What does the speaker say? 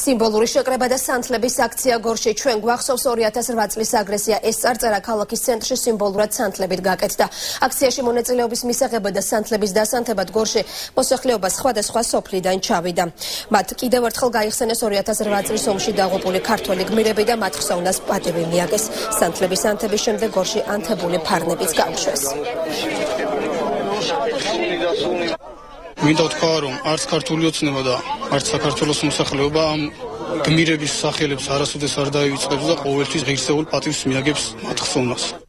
Სიმბოლური შეკრება და სანთლების აქცია გორში ჩვენ გვახსოვს 2008 წლის აგრესია. ეს წარწერა ქალაქის ცენტრში სიმბოლურად სანთლებით გაკეთდა. აქციაში მონაწილეობის მისაღებად და სანთლების დასანთებად გორში მოსახლეობა სხვადასხვა სოფლიდან ჩავიდა. მათ კიდევ ერთხელ გაიხსენეს 2008 წლის ომში დაღუპული ქართველი გმირები და მათ ხსოვნას პატივი მიაგეს. სანთლების ანთების შემდეგ გორში ანთებული ფარნებიც გაუშვეს. Without Karum, Arts Cartuliot Nevada, Arts Cartulos Musakluba, Gmirebis Sahelibs, Arasudes Ardaivs, Overtis, Rixol, Patis Miagips, Matsonas.